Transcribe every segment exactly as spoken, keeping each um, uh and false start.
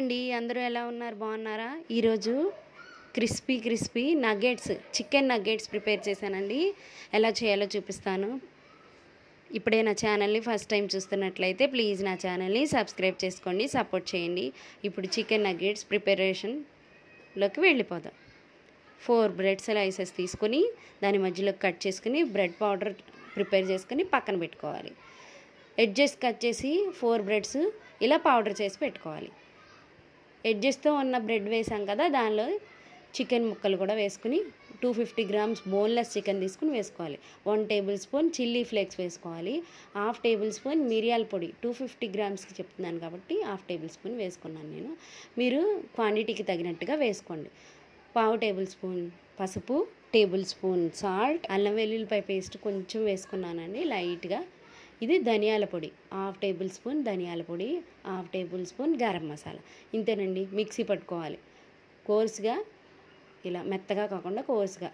అండి అందరూ ఎలా ఉన్నారు బాగున్నారా? ఈ రోజు crispy crispy nuggets chicken nuggets prepare చేశానండి. ఎలా చేయాలో చూపిస్తాను. ఇప్పుడే నా ఛానల్ని ఫస్ట్ టైం చూస్తున్నట్లయితే ప్లీజ్ నా ఛానల్ని సబ్స్క్రైబ్ చేసుకోండి, సపోర్ట్ చేయండి. ఇప్పుడు చికెన్ నగ్గెట్స్ ప్రిపరేషన్లోకి వెళ్ళిపోదాం. ఫోర్ బ్రెడ్ స్లైసెస్ తీసుకొని దాని మధ్యలో కట్ చేసుకుని బ్రెడ్ పౌడర్ ప్రిపేర్ చేసుకుని పక్కన పెట్టుకోవాలి. ఎడ్జెస్ కట్ చేసి ఫోర్ బ్రెడ్స్ ఇలా పౌడర్ చేసి పెట్టుకోవాలి. ఎడ్జెస్తో ఉన్న బ్రెడ్ వేసాం కదా, దానిలో చికెన్ ముక్కలు కూడా వేసుకుని two fifty grams boneless chicken తీసుకుని వేసుకోవాలి. One tablespoon chilli flakes వేసుకోవాలి. హాఫ్ టేబుల్ స్పూన్ మిరియాల పొడి, టూ ఫిఫ్టీ గ్రామ్స్కి చెప్తున్నాను కాబట్టి హాఫ్ టేబుల్ స్పూన్ వేసుకున్నాను నేను. మీరు క్వాంటిటీకి తగినట్టుగా వేసుకోండి. పావు టేబుల్ స్పూన్ పసుపు, టేబుల్ స్పూన్ సాల్ట్, అల్లం వెల్లుల్లిపాయ పేస్ట్ కొంచెం వేసుకున్నానండి లైట్గా. ఇది ధనియాల పొడి, హాఫ్ టేబుల్ స్పూన్ ధనియాల పొడి, half tablespoon garam masala. ఇంతేనండి. మిక్సీ పట్టుకోవాలి కోర్సుగా, ఇలా మెత్తగా కాకుండా కోర్సుగా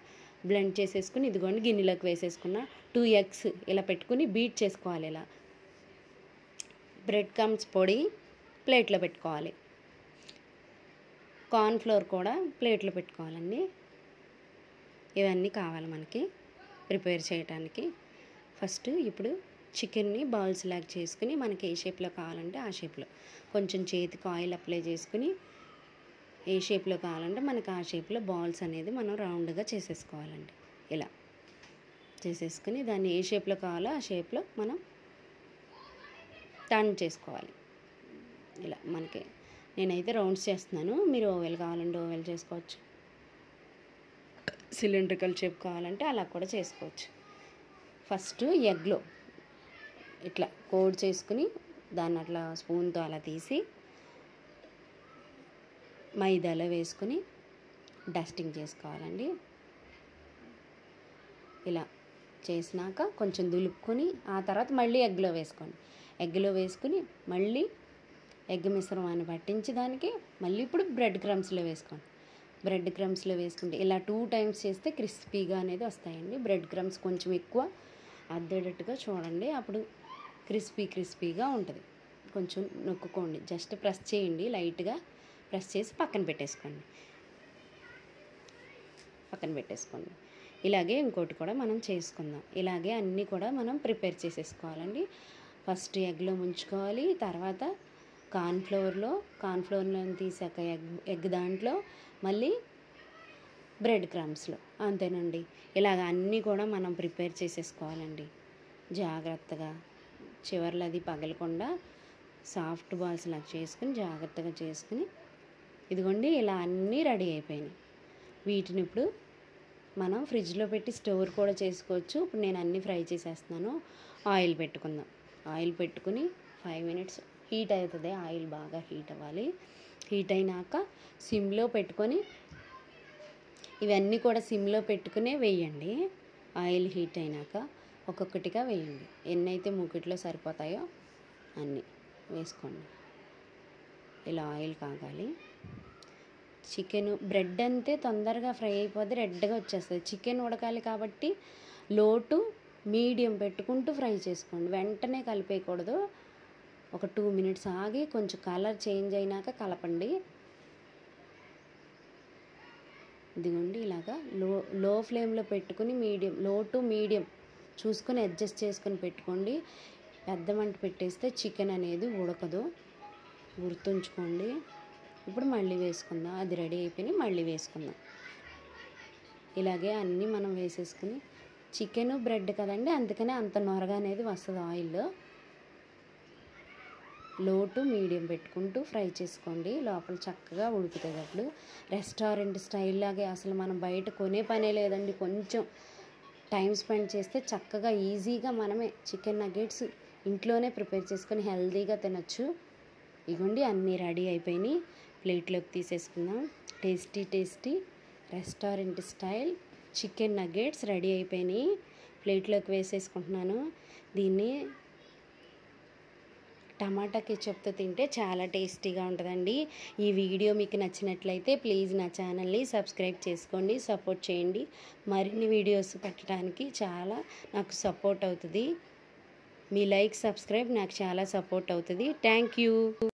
బ్లెండ్ చేసేసుకుని ఇదిగోండి గిన్నెలోకి వేసేసుకున్న టూ ఎగ్స్ ఇలా పెట్టుకుని బీట్ చేసుకోవాలి. ఇలా బ్రెడ్ క్రమ్స్ పొడి ప్లేట్లో పెట్టుకోవాలి. కార్న్ఫ్లోర్ కూడా ప్లేట్లో పెట్టుకోవాలండి. ఇవన్నీ కావాలి మనకి ప్రిపేర్ చేయడానికి. ఫస్ట్ ఇప్పుడు చికెన్ని బౌల్స్ లాగా చేసుకుని మనకి ఏ షేప్లో కావాలంటే ఆ షేప్లో, కొంచెం చేతికి ఆయిల్ అప్లై చేసుకుని ఏ షేప్లో కావాలంటే మనకు ఆ షేప్లో బౌల్స్ అనేది మనం రౌండ్గా చేసేసుకోవాలండి. ఇలా చేసేసుకుని దాన్ని ఏ షేప్లో కావాలో ఆ షేప్లో మనం టర్న్ చేసుకోవాలి. ఇలా మనకి నేనైతే రౌండ్స్ చేస్తున్నాను. మీరు ఓవెల్ కావాలంటే ఓవెల్ చేసుకోవచ్చు, సిలిండ్రికల్ షేప్ కావాలంటే అలా కూడా చేసుకోవచ్చు. ఫస్ట్ ఎగ్లో ఇట్లా కోడ్ చేసుకుని దాన్ని అట్లా స్పూన్తో అలా తీసి మైదాలో వేసుకుని డస్టింగ్ చేసుకోవాలండి. ఇలా చేసినాక కొంచెం దులుపుకొని ఆ తర్వాత మళ్ళీ ఎగ్లో వేసుకోండి. ఎగ్లో వేసుకుని మళ్ళీ ఎగ్ మిశ్రమాన్ని పట్టించి దానికి మళ్ళీ ఇప్పుడు బ్రెడ్ క్రమ్స్లో వేసుకోండి. బ్రెడ్ క్రమ్స్లో వేసుకుంటే ఇలా టూ టైమ్స్ చేస్తే క్రిస్పీగా అనేది వస్తాయండి. బ్రెడ్ క్రమ్స్ కొంచెం ఎక్కువ అద్దేటట్టుగా చూడండి, అప్పుడు క్రిస్పీ క్రిస్పీగా ఉంటుంది. కొంచెం నొక్కుకోండి, జస్ట్ ప్రెస్ చేయండి లైట్గా, ప్రెస్ చేసి పక్కన పెట్టేసుకోండి పక్కన పెట్టేసుకోండి ఇలాగే ఇంకోటి కూడా మనం చేసుకుందాం. ఇలాగే అన్నీ కూడా మనం ప్రిపేర్ చేసేసుకోవాలండి. ఫస్ట్ ఎగ్లో ముంచుకోవాలి, తర్వాత కార్న్ఫ్లోర్లో, కార్న్ఫ్లోర్లో తీసాక ఎగ్ ఎగ్ దాంట్లో మళ్ళీ బ్రెడ్ క్రమ్స్లో. అంతేనండి. ఇలాగ అన్నీ కూడా మనం ప్రిపేర్ చేసేసుకోవాలండి జాగ్రత్తగా. చివర్లు అది పగలకుండా సాఫ్ట్ బాల్స్ లాగా చేసుకుని జాగ్రత్తగా చేసుకుని ఇదిగోండి ఇలా అన్నీ రెడీ అయిపోయినాయి. వీటిని ఇప్పుడు మనం ఫ్రిడ్జ్లో పెట్టి స్టోర్ కూడా చేసుకోవచ్చు. ఇప్పుడు నేను అన్నీ ఫ్రై చేసేస్తున్నాను. ఆయిల్ పెట్టుకుందాం. ఆయిల్ పెట్టుకుని ఫైవ్ మినిట్స్ హీట్ అవుతుంది. ఆయిల్ బాగా హీట్ అవ్వాలి. హీట్ అయినాక సిమ్లో పెట్టుకొని ఇవన్నీ కూడా సిమ్లో పెట్టుకునే వేయండి. ఆయిల్ హీట్ అయినాక ఒక్కొక్కటిగా వేయండి. ఎన్నైతే మూకిట్లో సరిపోతాయో అన్నీ వేసుకోండి. ఇలా ఆయిల్ కాగాలి. చికెన్ బ్రెడ్ అంతే తొందరగా ఫ్రై అయిపోద్ది, రెడ్గా వచ్చేస్తుంది. చికెన్ ఉడకాలి కాబట్టి లో టు మీడియం పెట్టుకుంటూ ఫ్రై చేసుకోండి. వెంటనే కలిపేయకూడదు. ఒక టూ మినిట్స్ ఆగి కొంచెం కలర్ చేంజ్ అయినాక కలపండి. ఇదిగోండి ఇలాగా లో లో ఫ్లేమ్లో పెట్టుకుని మీడియం లో టు మీడియం చూసుకొని అడ్జస్ట్ చేసుకొని పెట్టుకోండి. పెద్ద మంట పెట్టేస్తే చికెన్ అనేది ఉడకదు, గుర్తుంచుకోండి. ఇప్పుడు మళ్ళీ వేసుకుందాం. అది రెడీ అయిపోయి మళ్ళీ వేసుకుందాం. ఇలాగే అన్నీ మనం వేసేసుకుని చికెను బ్రెడ్ కదండి, అందుకనే అంత నొరగ అనేది వస్తుంది ఆయిల్లో. లో టు మీడియం పెట్టుకుంటూ ఫ్రై చేసుకోండి. లోపల చక్కగా ఉడుకుతుంది. అప్పుడు రెస్టారెంట్ స్టైల్ లాగే అసలు మనం బయట కొనే పనే లేదండి. కొంచెం టైం స్పెండ్ చేస్తే చక్కగా ఈజీగా మనమే చికెన్ నగ్గెట్స్ ఇంట్లోనే ప్రిపేర్ చేసుకొని హెల్తీగా తినచ్చు. ఇగోండి అన్నీ రెడీ అయిపోయినాయి. ప్లేట్లోకి తీసేసుకుందాం. Tasty tasty restaurant style chicken nuggets ready అయిపోయినాయి. ప్లేట్లోకి వేసేసుకుంటున్నాను. దీన్ని టమాటా కెచప్తో తింటే చాలా టేస్టీగా ఉంటుందండి. ఈ వీడియో మీకు నచ్చినట్లయితే ప్లీజ్ నా ఛానల్ని సబ్స్క్రైబ్ చేసుకోండి, సపోర్ట్ చేయండి. మరిన్ని వీడియోస్ పెట్టడానికి చాలా నాకు సపోర్ట్ అవుతుంది. మీ లైక్ సబ్స్క్రైబ్ నాకు చాలా సపోర్ట్ అవుతుంది. Thank you.